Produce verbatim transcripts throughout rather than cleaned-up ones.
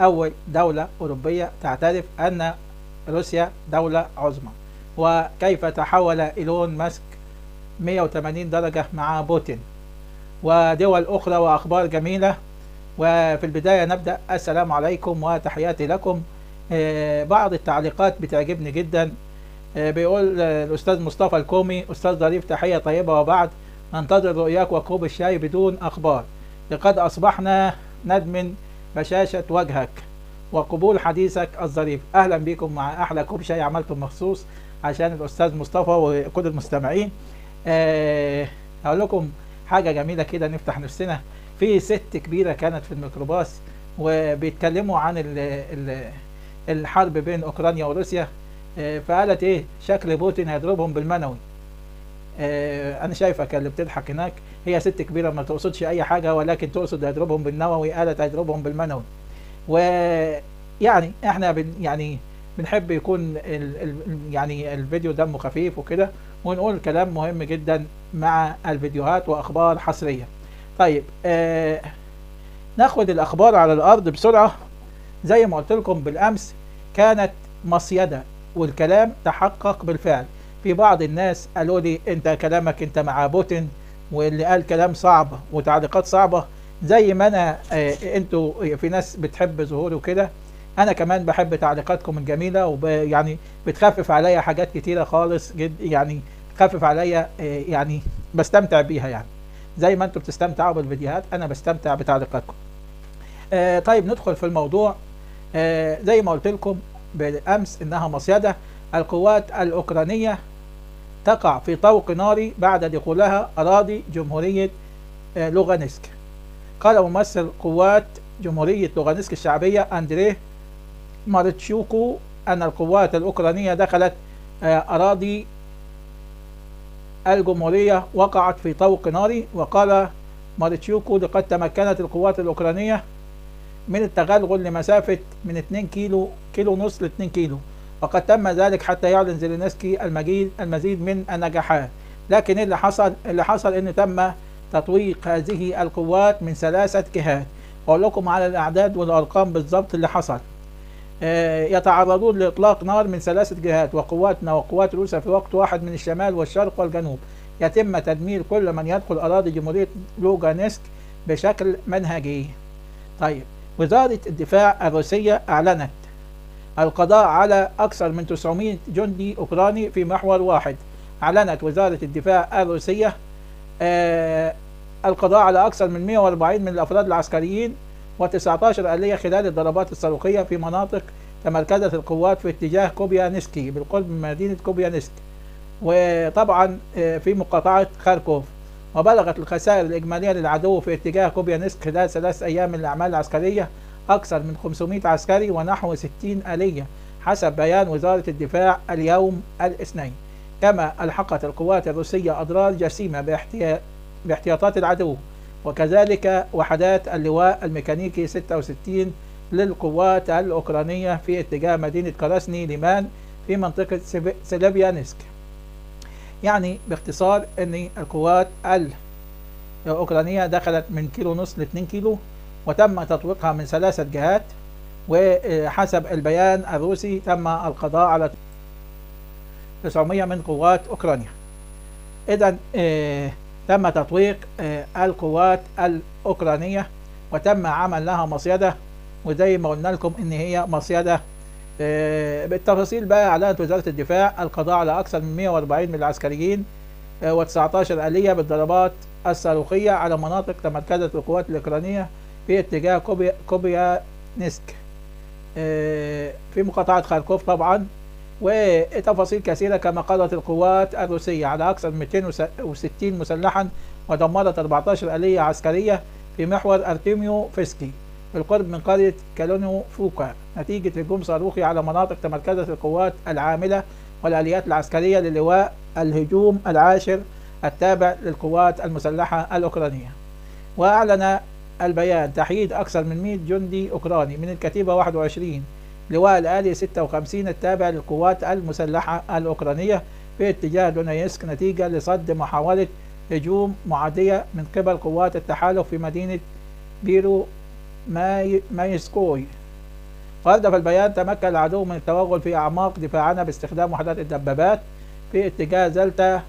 أول دولة أوروبية تعترف أن روسيا دولة عظمى، وكيف تحول إيلون ماسك مئة وثمانين درجة مع بوتين، ودول أخرى وأخبار جميلة. وفي البداية نبدأ. السلام عليكم وتحياتي لكم. بعض التعليقات بتعجبني جدا، بيقول الأستاذ مصطفى الكومي: أستاذ ظريف تحية طيبة، وبعد ننتظر رؤياك وكوب الشاي بدون أخبار، لقد أصبحنا ندمن بشاشة وجهك وقبول حديثك الظريف. أهلا بكم مع أحلى كوب شاي عملته مخصوص عشان الأستاذ مصطفى وكل المستمعين. أه هقول لكم حاجة جميلة كده نفتح نفسنا. في ست كبيرة كانت في الميكروباص وبيتكلموا عن ال ال الحرب بين أوكرانيا وروسيا، أه فقالت إيه، شكل بوتين هيضربهم بالمنوي. أه أنا شايفة كان اللي بتضحك هناك، هي ست كبيرة ما تقصدش أي حاجة ولكن تقصد هيضربهم بالنووي، قالت هيضربهم بالمنوي. ويعني احنا بن يعني بنحب يكون ال ال يعني الفيديو دمه خفيف وكده، ونقول كلام مهم جدا مع الفيديوهات واخبار حصريه. طيب آه ناخد الاخبار على الارض بسرعه. زي ما قلت لكم بالامس كانت مصيده والكلام تحقق بالفعل. في بعض الناس قالوا لي انت كلامك انت مع بوتين، واللي قال كلام صعب وتعليقات صعبه زي ما انا آه انتوا في ناس بتحب ظهوري وكده، انا كمان بحب تعليقاتكم الجميله، ويعني بتخفف عليا حاجات كتيره خالص جد، يعني تخفف عليا آه يعني بستمتع بيها، يعني زي ما انتوا بتستمتعوا بالفيديوهات انا بستمتع بتعليقاتكم. آه طيب ندخل في الموضوع. آه زي ما قلت لكم بالامس انها مصيده. القوات الاوكرانيه تقع في طوق ناري بعد دخولها اراضي جمهوريه آه لوغانسك. قال ممثل قوات جمهورية لوغانسك الشعبية أندريه مارتشيوكو أن القوات الأوكرانية دخلت أراضي الجمهورية وقعت في طوق ناري. وقال مارتشيوكو: لقد تمكنت القوات الأوكرانية من التغلغل لمسافة من اثنين كيلو ونص ل اثنين كيلو، وقد تم ذلك حتى يعلن زيلينسكي المزيد من النجاحات. لكن اللي حصل اللي حصل إن تم تطويق هذه القوات من ثلاثة جهات. أقول لكم على الأعداد والأرقام بالضبط اللي حصل. آه يتعرضون لإطلاق نار من ثلاثة جهات، وقواتنا وقوات روسيا في وقت واحد من الشمال والشرق والجنوب. يتم تدمير كل من يدخل أراضي جمهورية لوغانسك بشكل منهجي. طيب وزارة الدفاع الروسية أعلنت القضاء على أكثر من تسعمئة جندي أوكراني في محور واحد. أعلنت وزارة الدفاع الروسية آه القضاء على أكثر من مئة وأربعين من الأفراد العسكريين وتسعة عشر آلية خلال الضربات الصاروخية في مناطق تمركزت القوات في اتجاه كوبيانسكي بالقرب من مدينة كوبيانسك، وطبعا آه في مقاطعة خاركوف. وبلغت الخسائر الإجمالية للعدو في اتجاه كوبيانسك خلال ثلاث أيام من الأعمال العسكرية أكثر من خمسمئة عسكري ونحو ستين آلية حسب بيان وزارة الدفاع اليوم الاثنين. كما ألحقت القوات الروسية أضرار جسيمة باحتياطات العدو، وكذلك وحدات اللواء الميكانيكي ستة وستين للقوات الأوكرانية في اتجاه مدينة كراسني ليمان في منطقة سليبيانسك. يعني باختصار أن القوات الأوكرانية دخلت من كيلو ونص لاثنين كيلو، وتم تطويقها من ثلاثة جهات. وحسب البيان الروسي تم القضاء على تسعمئة من قوات أوكرانيا. إذن آه تم تطويق آه القوات الأوكرانية وتم عمل لها مصيدة، وزي ما قلنا لكم إن هي مصيدة. آه بالتفاصيل بقى، أعلنت وزارة الدفاع القضاء على أكثر من مئة وأربعين من العسكريين آه وتسعة عشر آلية بالضربات الصاروخية على مناطق تمركزت القوات الأوكرانية في اتجاه كوبيا كوبيانسك آه في مقاطعة خاركوف طبعا، وتفاصيل كثيرة. كما قضت القوات الروسية على أكثر من مئتين وستين مسلحا ودمرت أربعة عشر آلية عسكرية في محور أرتيميو فيسكي بالقرب من قرية كالونو فوكا نتيجة هجوم صاروخي على مناطق تمركزت القوات العاملة والآليات العسكرية للواء الهجوم العاشر التابع للقوات المسلحة الأوكرانية. وأعلن البيان تحييد أكثر من مئة جندي أوكراني من الكتيبة واحد وعشرين لواء الآلي ستة وخمسين التابع للقوات المسلحة الأوكرانية في اتجاه دونيسك نتيجة لصد محاولة هجوم معادية من قبل قوات التحالف في مدينة بيرو ماي مايسكوي. فرد في البيان: تمكن العدو من التوغل في أعماق دفاعنا باستخدام وحدات الدبابات في اتجاه زلتا.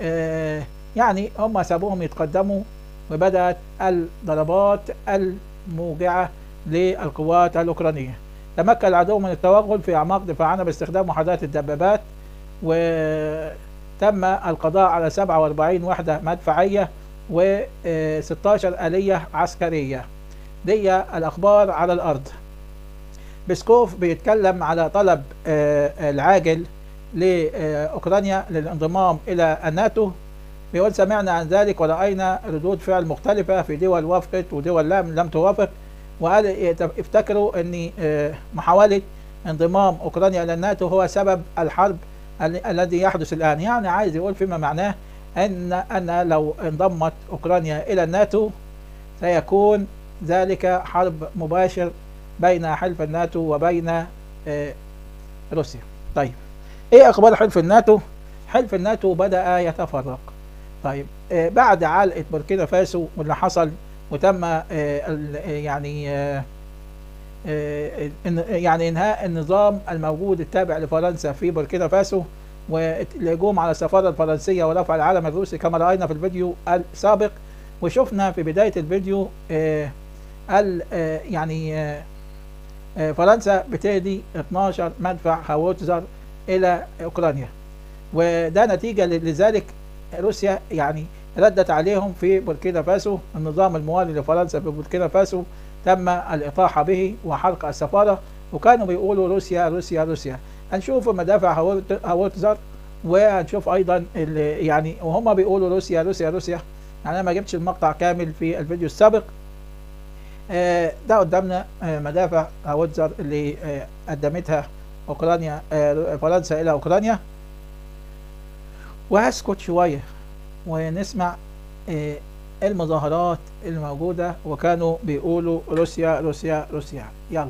آه يعني هم سابوهم يتقدموا وبدأت الضربات الموجعة للقوات الأوكرانية. تمكن العدو من التوغل في أعماق دفاعنا باستخدام وحدات الدبابات، وتم القضاء على سبعة وأربعين وحدة مدفعية وستة عشر آلية عسكرية. دي الأخبار على الأرض. بسكوف بيتكلم على طلب العاجل لأوكرانيا للانضمام إلى الناتو. بيقول: سمعنا عن ذلك ورأينا ردود فعل مختلفة في دول وافقت ودول لم توافق. وقال افتكروا أن محاولة انضمام أوكرانيا إلى الناتو هو سبب الحرب الذي يحدث الآن. يعني عايز يقول فيما معناه أن أن لو انضمت أوكرانيا إلى الناتو سيكون ذلك حرب مباشر بين حلف الناتو وبين روسيا. طيب إيه أخبار حلف الناتو؟ حلف الناتو بدأ يتفرق. طيب بعد علقة بوركينا فاسو واللي حصل وتم يعني يعني انهاء النظام الموجود التابع لفرنسا في بوركينا فاسو والهجوم على السفاره الفرنسيه ورفع العلم الروسي كما راينا في الفيديو السابق. وشفنا في بدايه الفيديو يعني فرنسا بتهدي اثني عشر مدفع هاوتزر الى اوكرانيا، وده نتيجه لذلك روسيا يعني ردت عليهم في بوركينا فاسو. النظام الموالي لفرنسا في بوركينا فاسو تم الإطاحة به وحرق السفارة، وكانوا بيقولوا روسيا روسيا روسيا. هنشوف مدافع هاوتزر وهنشوف أيضا يعني وهم بيقولوا روسيا روسيا روسيا. يعني أنا ما جبتش المقطع كامل في الفيديو السابق. ده قدامنا مدافع هاوتزر اللي قدمتها أوكرانيا فرنسا إلى أوكرانيا. وهسكت شوية ونسمع المظاهرات الموجودة وكانوا بيقولوا روسيا روسيا روسيا. يلا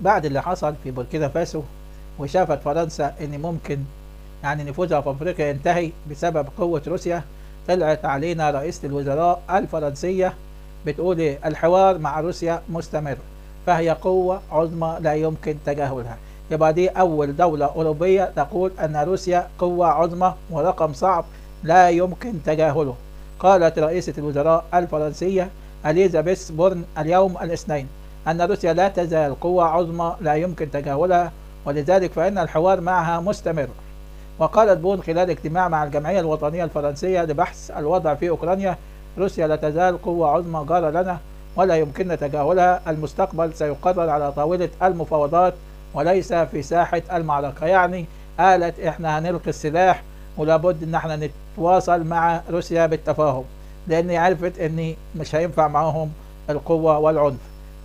بعد اللي حصل في بوركينا فاسو وشافت فرنسا ان ممكن يعني نفوذها في افريقيا ينتهي بسبب قوه روسيا، طلعت علينا رئيسه الوزراء الفرنسيه بتقول الحوار مع روسيا مستمر فهي قوه عظمى لا يمكن تجاهلها. يبقى دي اول دوله اوروبيه تقول ان روسيا قوه عظمى ورقم صعب لا يمكن تجاهله. قالت رئيسه الوزراء الفرنسيه اليزابيث بورن اليوم الاثنين أن روسيا لا تزال قوة عظمى لا يمكن تجاهلها، ولذلك فإن الحوار معها مستمر. وقالت بون خلال اجتماع مع الجمعية الوطنية الفرنسية لبحث الوضع في أوكرانيا: روسيا لا تزال قوة عظمى جارة لنا ولا يمكننا تجاهلها. المستقبل سيقرر على طاولة المفاوضات وليس في ساحة المعركة. يعني قالت إحنا هنلقي السلاح ولابد إن إحنا نتواصل مع روسيا بالتفاهم، لأني عرفت إني مش هينفع معاهم القوة والعنف.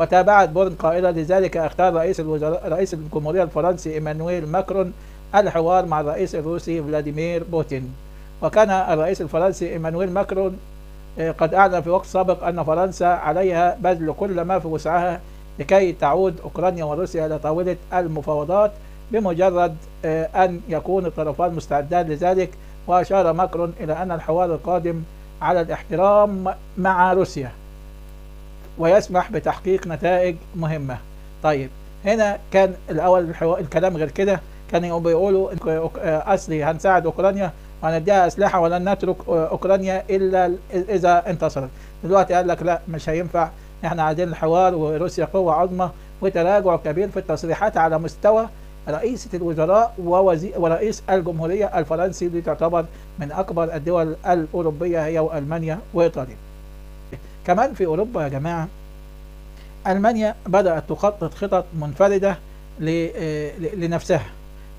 وتابعت بورن قائلة: لذلك اختار رئيس الوزراء رئيس الجمهورية الفرنسي ايمانويل ماكرون الحوار مع الرئيس الروسي فلاديمير بوتين. وكان الرئيس الفرنسي ايمانويل ماكرون قد أعلن في وقت سابق أن فرنسا عليها بذل كل ما في وسعها لكي تعود أوكرانيا وروسيا إلى طاولة المفاوضات بمجرد أن يكون الطرفان مستعدان لذلك. وأشار ماكرون إلى أن الحوار القادم على الاحترام مع روسيا ويسمح بتحقيق نتائج مهمة. طيب هنا كان الأول الكلام غير كده، كانوا بيقولوا أصلي هنساعد أوكرانيا وهنديها أسلحة ولن نترك أوكرانيا إلا إذا انتصرت. دلوقتي قال لك لا مش هينفع، إحنا عايزين الحوار وروسيا قوة عظمى. وتراجع كبير في التصريحات على مستوى رئيسة الوزراء ورئيس الجمهورية الفرنسي اللي تعتبر من أكبر الدول الأوروبية هي وألمانيا وإيطاليا. كمان في أوروبا يا جماعة ألمانيا بدأت تخطط خطط منفردة لنفسها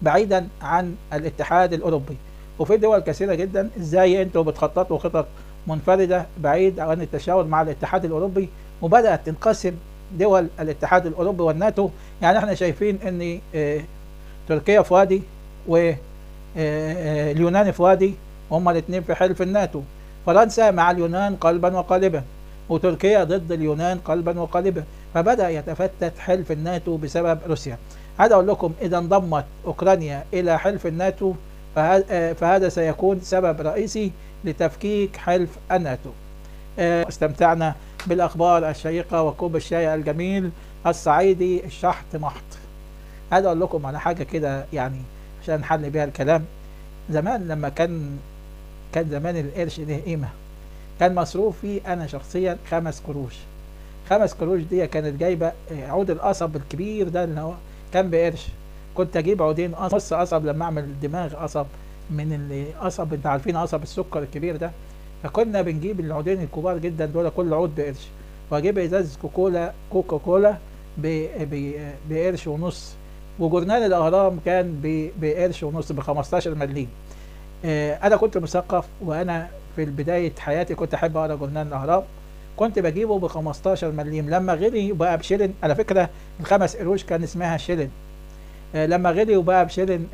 بعيدا عن الاتحاد الأوروبي، وفي دول كثيرة جدا ازاي انتوا بتخططوا خطط منفردة بعيد عن التشاور مع الاتحاد الأوروبي، وبدأت تنقسم دول الاتحاد الأوروبي والناتو. يعني احنا شايفين ان تركيا في وادي واليونان في وادي، هما الاثنين في حلف الناتو. فرنسا مع اليونان قلبا وقالبا، وتركيا ضد اليونان قلبا وقالبا، فبدأ يتفتت حلف الناتو بسبب روسيا. عايز اقول لكم اذا انضمت اوكرانيا الى حلف الناتو فهذا سيكون سبب رئيسي لتفكيك حلف الناتو. استمتعنا بالاخبار الشيقه وكوب الشاي الجميل الصعيدي الشحط محط. عايز اقول لكم على حاجه كده يعني عشان نحل بيها الكلام. زمان لما كان كان زمان القرش له قيمه، كان مصروف فيه انا شخصيا خمس قروش. خمس قروش دي كانت جايبه عود القصب الكبير ده اللي هو كان بقرش، كنت اجيب عودين نص قصب لما اعمل دماغ قصب من القصب، انت عارفين قصب السكر الكبير ده، فكنا بنجيب العودين الكبار جدا دول كل عود بقرش، واجيب ازاز كوكولا كوكا كولا بقرش ونص، وجورنال الاهرام كان بقرش ونص ب خمستاشر مليم. انا كنت مثقف، وانا في بدايه حياتي كنت احب اقرا جورنال الاهرام، كنت بجيبه ب خمستاشر مليم. لما غلي بقى بشيلن، على فكره الخمس قروش كان اسمها شيلن، لما غلي وبقى بشيلن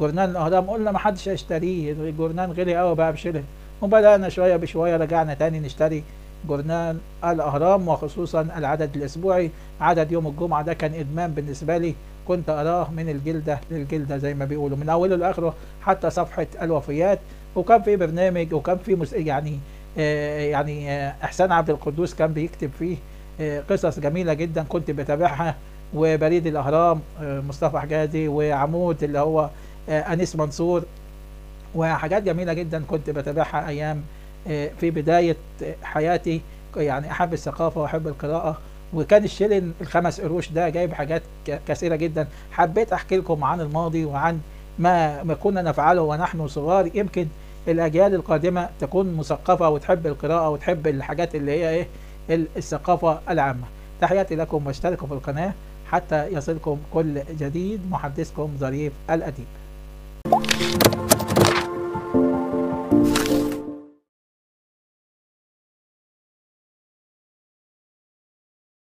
جورنال الاهرام قلنا ما حدش هيشتريه، الجورنال غلي قوي بقى بشيلن، وبدانا شويه بشويه رجعنا تاني نشتري جورنال الاهرام، وخصوصا العدد الاسبوعي. عدد يوم الجمعه ده كان ادمان بالنسبه لي، كنت اراه من الجلده للجلده زي ما بيقولوا، من اوله لاخره، حتى صفحه الوفيات. وكان في برنامج، وكان في مس... يعني آه يعني آه إحسان عبد القدوس كان بيكتب فيه آه قصص جميله جدا كنت بتابعها، وبريد الاهرام آه مصطفى حجازي، وعمود اللي هو آه أنيس منصور، وحاجات جميله جدا كنت بتابعها ايام آه في بدايه حياتي. يعني احب الثقافه واحب القراءه، وكان الشيلن الخمس قروش ده جايب حاجات كثيره جدا. حبيت احكي لكم عن الماضي وعن ما, ما كنا نفعله ونحن صغار. يمكن الاجيال القادمه تكون مثقفه وتحب القراءه وتحب الحاجات اللي هي ايه الثقافه العامه. تحياتي لكم، واشتركوا في القناه حتى يصلكم كل جديد. محدثكم ظريف الاديب.